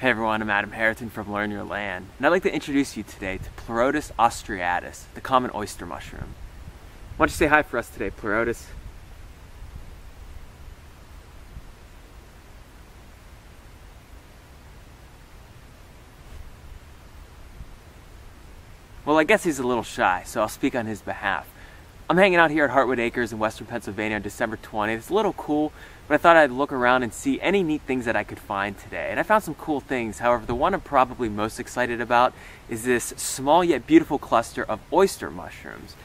Hey everyone, I'm Adam Haritan from Learn Your Land, and I'd like to introduce you today to Pleurotus ostreatus, the common oyster mushroom. Why don't you say hi for us today, Pleurotus? Well, I guess he's a little shy, so I'll speak on his behalf. I'm hanging out here at Hartwood Acres in Western Pennsylvania on December 20th. It's a little cool, but I thought I'd look around and see any neat things that I could find today. And I found some cool things. However, the one I'm probably most excited about is this small yet beautiful cluster of oyster mushrooms.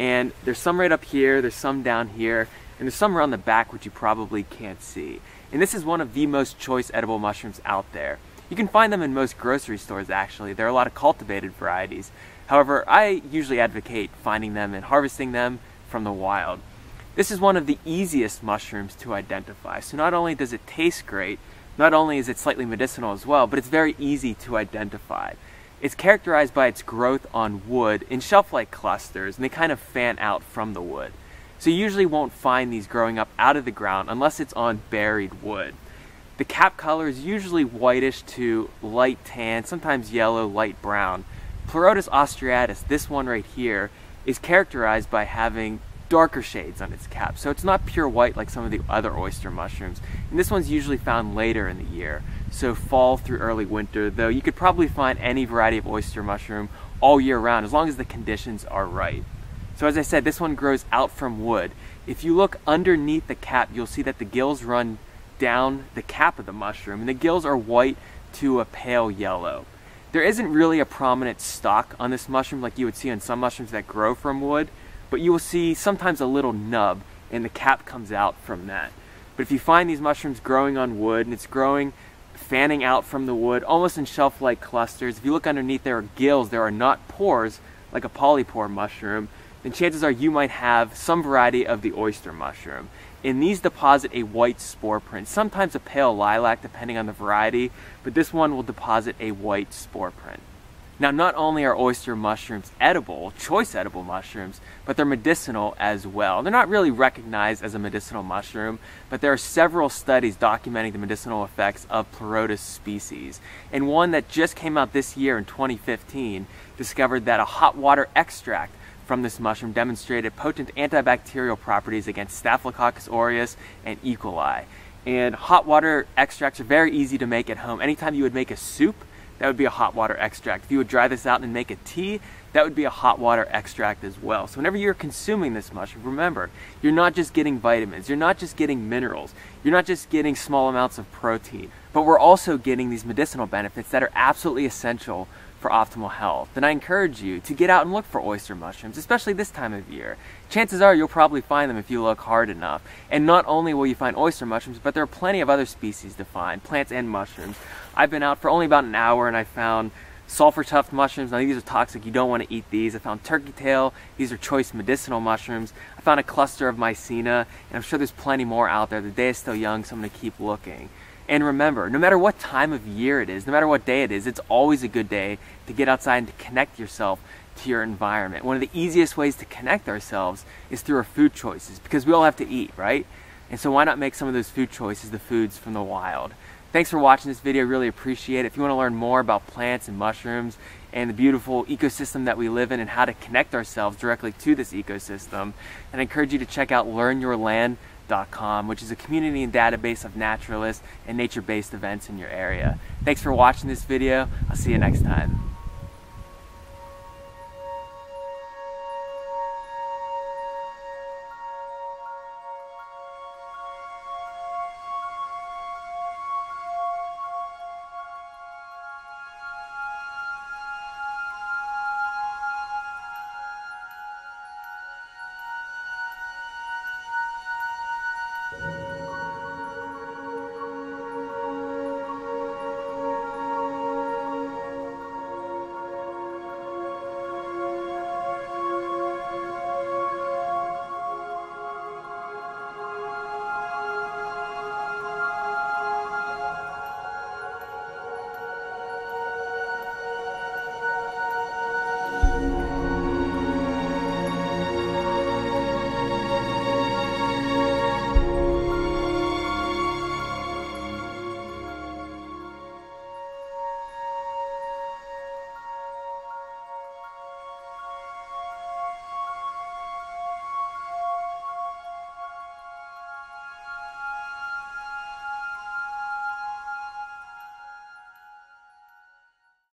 And there's some right up here, there's some down here, and there's some around the back which you probably can't see. And this is one of the most choice edible mushrooms out there. You can find them in most grocery stores, actually. There are a lot of cultivated varieties. However, I usually advocate finding them and harvesting them from the wild. This is one of the easiest mushrooms to identify. So not only does it taste great, not only is it slightly medicinal as well, but it's very easy to identify. It's characterized by its growth on wood in shelf-like clusters, and they kind of fan out from the wood. So you usually won't find these growing up out of the ground unless it's on buried wood. The cap color is usually whitish to light tan, sometimes yellow, light brown. Pleurotus ostreatus, this one right here, is characterized by having darker shades on its cap. So it's not pure white like some of the other oyster mushrooms. And this one's usually found later in the year, so fall through early winter, though you could probably find any variety of oyster mushroom all year round, as long as the conditions are right. So as I said, this one grows out from wood. If you look underneath the cap, you'll see that the gills run down the cap of the mushroom, and the gills are white to a pale yellow. There isn't really a prominent stalk on this mushroom like you would see on some mushrooms that grow from wood, but you will see sometimes a little nub and the cap comes out from that. But if you find these mushrooms growing on wood, and it's growing fanning out from the wood, almost in shelf-like clusters, if you look underneath there are gills, there are not pores like a polypore mushroom, then chances are you might have some variety of the oyster mushroom. And these deposit a white spore print, sometimes a pale lilac depending on the variety, but this one will deposit a white spore print. Now, not only are oyster mushrooms edible, choice edible mushrooms, but they're medicinal as well. They're not really recognized as a medicinal mushroom, but there are several studies documenting the medicinal effects of Pleurotus species. And one that just came out this year in 2015 discovered that a hot water extract from this mushroom demonstrated potent antibacterial properties against Staphylococcus aureus and E. coli. And hot water extracts are very easy to make at home. Anytime you would make a soup, that would be a hot water extract. If you would dry this out and make a tea, that would be a hot water extract as well. So whenever you're consuming this mushroom, remember, you're not just getting vitamins, you're not just getting minerals, you're not just getting small amounts of protein, but we're also getting these medicinal benefits that are absolutely essential for optimal health. And I encourage you to get out and look for oyster mushrooms, especially this time of year. Chances are you'll probably find them if you look hard enough. And not only will you find oyster mushrooms, but there are plenty of other species to find, plants and mushrooms. I've been out for only about an hour and I found sulfur tuft mushrooms. Now these are toxic, you don't want to eat these. I found turkey tail, these are choice medicinal mushrooms. I found a cluster of mycena, and I'm sure there's plenty more out there. The day is still young, so I'm gonna keep looking. And remember, no matter what time of year it is, no matter what day it is, it's always a good day to get outside and to connect yourself to your environment. One of the easiest ways to connect ourselves is through our food choices, because we all have to eat, right? And so why not make some of those food choices the foods from the wild? Thanks for watching this video, really appreciate it. If you want to learn more about plants and mushrooms and the beautiful ecosystem that we live in and how to connect ourselves directly to this ecosystem, then I encourage you to check out learnyourland.com, which is a community and database of naturalists and nature-based events in your area. Thanks for watching this video. I'll see you next time.